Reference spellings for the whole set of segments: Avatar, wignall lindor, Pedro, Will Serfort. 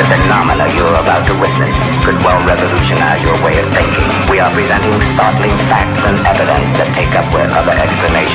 The phenomena you're about to witness could well revolutionize your way of thinking. We are presenting startling facts and evidence that take up where other explanations.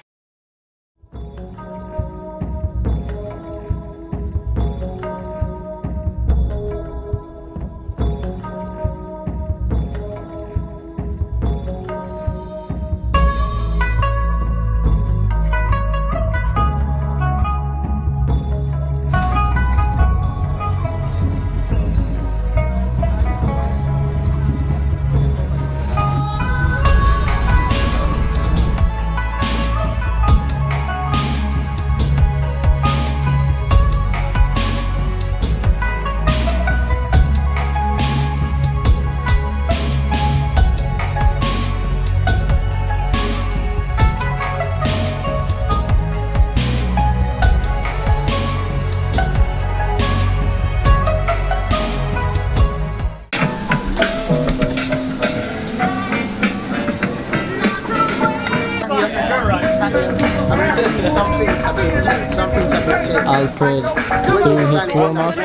Alfred through his warm-up.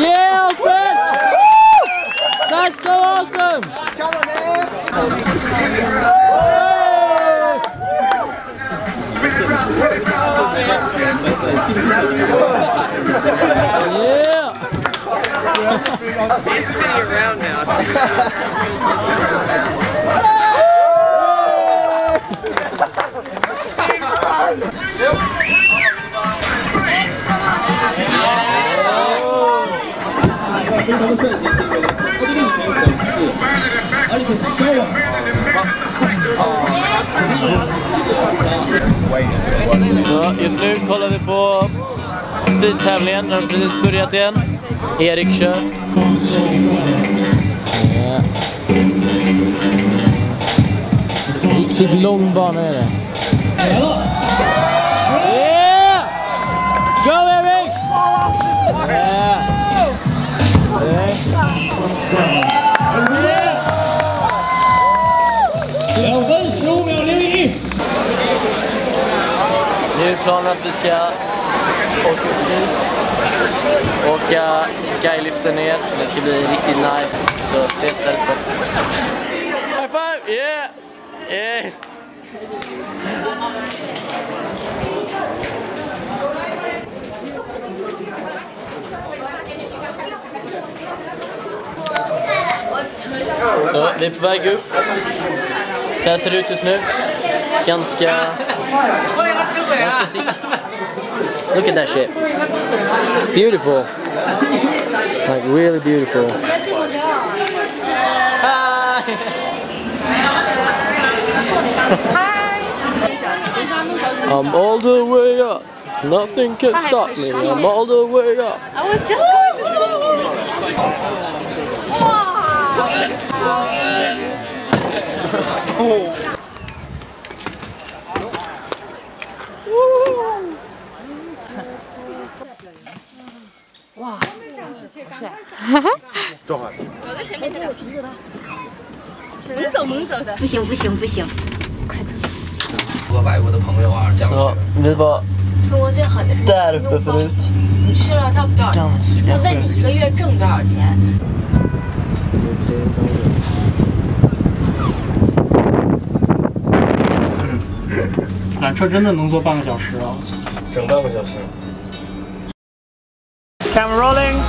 Yeah, Alfred! Woo! That's so awesome! Yeah! He's spinning around now. Så, just nu kollar vi på speedtävlingen. Den har precis börjat igen. Erik kör. Riktigt lång bana är det. Yeah! Go Erik! Yeah! Nu är planen att vi ska åka skyliften ner. Det ska bli riktigt nice. Så ses där uppe. High five! Yeah! Yes! Ja, vi är på väg upp. Så här ser det ut just nu. Ganska sick. Look at that shit. It's beautiful. Like really beautiful. Hi! I'm all the way up. Nothing can stop me. I'm all the way up. I was just going to say. Wow. Så vi var där uppe förut. Ganska förut. Camera rolling.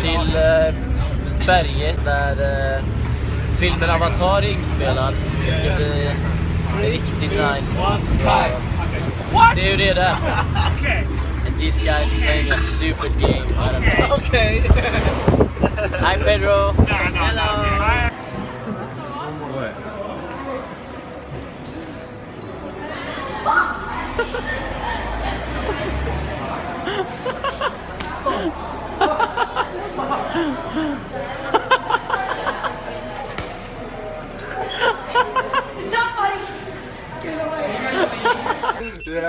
Till berget där filmen Avatar är inspelad. Det ska bli riktigt did nice. What? Saved it up. Okay. And these guys playing a stupid game. I don't know. Okay. Hi, Pedro. No, no, hello. No, no.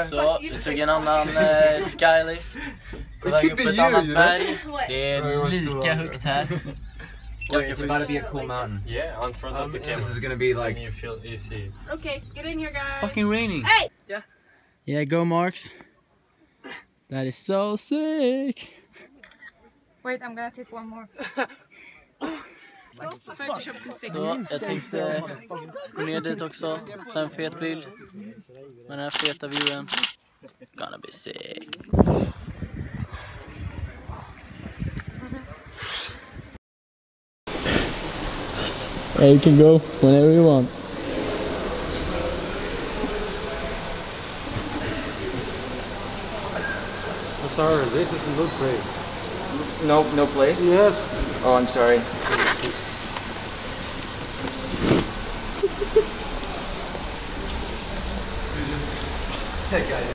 Så, vi tog en annan skylift. På väg upp ett annat berg. Det är lika högt här. Wait, it's about to be a cool mountain. Yeah, on front of the camera. This is gonna be like... you see. Okay, get in here guys. It's fucking raining. Hey! Yeah. Yeah, go Marks. That is so sick. Wait, I'm gonna take one more. Så, jag tänkte gå ner dit också, ta en fet bild med den här feta viewen. Gonna be sick. Yeah, you can go whenever you want. I'm sorry, this is a good place. No, no place? Yes. Oh, I'm sorry. That guy.